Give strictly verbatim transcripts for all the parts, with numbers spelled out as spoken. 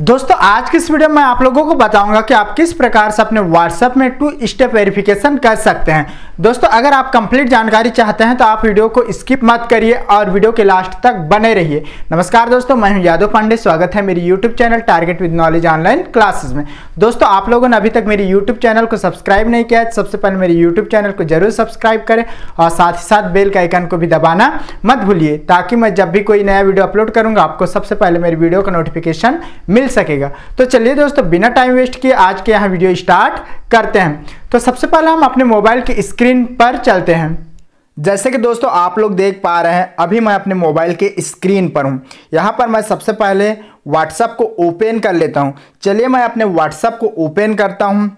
दोस्तों आज की इस वीडियो में आप लोगों को बताऊंगा कि आप किस प्रकार से अपने WhatsApp में टू स्टेप वेरिफिकेशन कर सकते हैं। दोस्तों अगर आप कंप्लीट जानकारी चाहते हैं तो आप वीडियो को स्किप मत करिए और वीडियो के लास्ट तक बने रहिए। नमस्कार दोस्तों, मैं हूं यादव पांडे, स्वागत है मेरी YouTube channel target with knowledge online classes में। दोस्तों आप लोगों ने अभी तक मेरी यूट्यूब चैनल को सब्सक्राइब नहीं किया है, सबसे पहले मेरी यूट्यूब चैनल को जरूर सब्सक्राइब करें और साथ ही साथ बेल का आइकन को भी दबाना मत भूलिए, ताकि मैं जब भी कोई नया वीडियो अपलोड करूँगा आपको सबसे पहले मेरी वीडियो का नोटिफिकेशन सकेगा। तो चलिए दोस्तों बिना टाइम वेस्ट किए आज के यहाँ वीडियो स्टार्ट करते हैं। तो सबसे पहले हम अपने मोबाइल की स्क्रीन पर चलते हैं। जैसे कि दोस्तों आप लोग देख पा रहे हैं, अभी मैं अपने मोबाइल के स्क्रीन पर हूँ। यहाँ पर मैं सबसे पहले व्हाट्सएप को ओपन कर लेता हूँ। चलिए मैं अपने व्हाट्सएप को ओपन करता हूँ।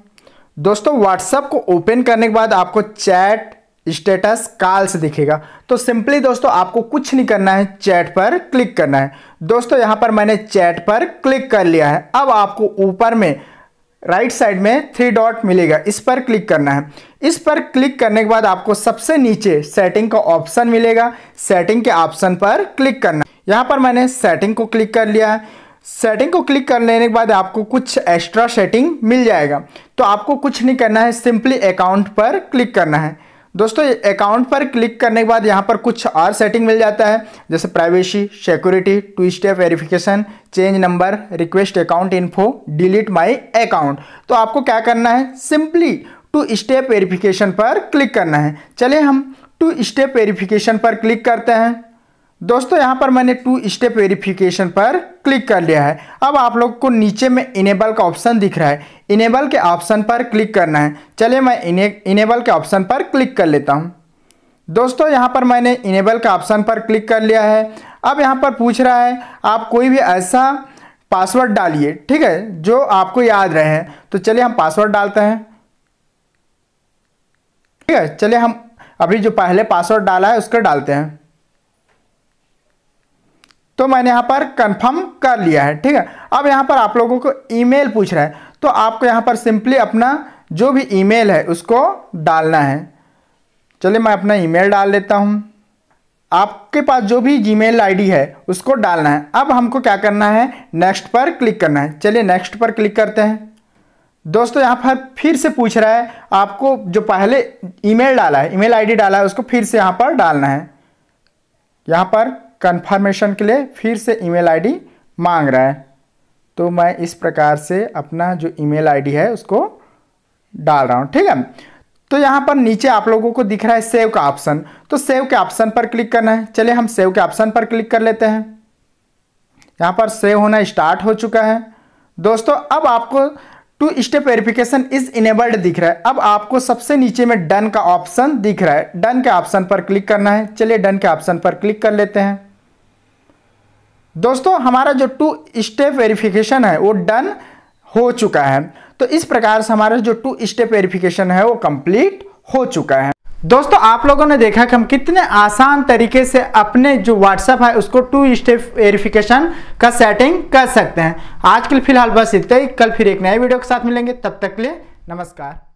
दोस्तों व्हाट्सएप को ओपन करने के बाद आपको चैट, स्टेटस, कॉल्स दिखेगा। तो सिंपली दोस्तों आपको कुछ नहीं करना है, चैट पर क्लिक करना है। दोस्तों यहाँ पर मैंने चैट पर क्लिक कर लिया है। अब आपको ऊपर में राइट साइड में थ्री डॉट मिलेगा, इस पर क्लिक करना है। इस पर क्लिक करने के बाद आपको सबसे नीचे सेटिंग का ऑप्शन मिलेगा, सेटिंग के ऑप्शन पर क्लिक करना है। यहाँ पर मैंने सेटिंग को क्लिक कर लिया है। सेटिंग को क्लिक कर लेने के बाद आपको कुछ एक्स्ट्रा सेटिंग मिल जाएगा। तो आपको कुछ नहीं करना है, सिंपली अकाउंट पर क्लिक करना है। दोस्तों अकाउंट पर क्लिक करने के बाद यहाँ पर कुछ और सेटिंग मिल जाता है, जैसे privacy, security, two step verification, change number, request account info, delete my account. तो आपको क्या करना है, सिंपली टू स्टेप वेरिफिकेशन पर क्लिक करना है। चलिए हम टू स्टेप वेरिफिकेशन पर क्लिक करते हैं। दोस्तों यहाँ पर मैंने टू स्टेप वेरिफिकेशन पर क्लिक कर लिया है। अब आप लोग को नीचे में इनेबल का ऑप्शन दिख रहा है, इनेबल के ऑप्शन पर क्लिक करना है। चलिए मैं इने इनेबल के ऑप्शन पर क्लिक कर लेता हूँ। दोस्तों यहाँ पर मैंने इनेबल का ऑप्शन पर क्लिक कर लिया है। अब यहाँ पर पूछ रहा है आप कोई भी ऐसा पासवर्ड डालिए, ठीक है, जो आपको याद रहे। तो चलिए हम पासवर्ड डालते हैं। ठीक है, चलिए हम अभी जो पहले पासवर्ड डाला है उसको डालते हैं। तो मैंने यहाँ पर कंफर्म कर लिया है। ठीक है, अब यहाँ पर आप लोगों को ईमेल पूछ रहा है, तो आपको यहाँ पर सिंपली अपना जो भी ईमेल है उसको डालना है। चलिए मैं अपना ईमेल डाल देता हूँ। आपके पास जो भी जीमेल आईडी है उसको डालना है। अब हमको क्या करना है, नेक्स्ट पर क्लिक करना है। चलिए नेक्स्ट पर क्लिक करते हैं। दोस्तों यहाँ पर फिर से पूछ रहा है आपको जो पहले ईमेल डाला है, ईमेल आईडी डाला है, उसको फिर से यहाँ पर डालना है। यहाँ पर कन्फर्मेशन के लिए फिर से ईमेल आईडी मांग रहा है। तो मैं इस प्रकार से अपना जो ईमेल आईडी है उसको डाल रहा हूँ। ठीक है, तो यहाँ पर नीचे आप लोगों को दिख रहा है सेव का ऑप्शन, तो सेव के ऑप्शन पर क्लिक करना है। चलिए हम सेव के ऑप्शन पर क्लिक कर लेते हैं। यहाँ पर सेव होना स्टार्ट हो चुका है। दोस्तों अब आपको two step verification is enabled दिख रहा है। अब आपको सबसे नीचे में डन का ऑप्शन दिख रहा है, डन के ऑप्शन पर क्लिक करना है। चलिए डन के ऑप्शन पर क्लिक कर लेते हैं। दोस्तों हमारा जो टू स्टेप वेरिफिकेशन है वो डन हो चुका है। तो इस प्रकार से हमारा जो टू स्टेप वेरिफिकेशन है वो कंप्लीट हो चुका है। दोस्तों आप लोगों ने देखा कि हम कितने आसान तरीके से अपने जो WhatsApp है उसको टू स्टेप वेरिफिकेशन का सेटिंग कर सकते हैं। आज के लिए फिलहाल बस इतना ही, कल फिर एक नए वीडियो के साथ मिलेंगे। तब तक के लिए नमस्कार।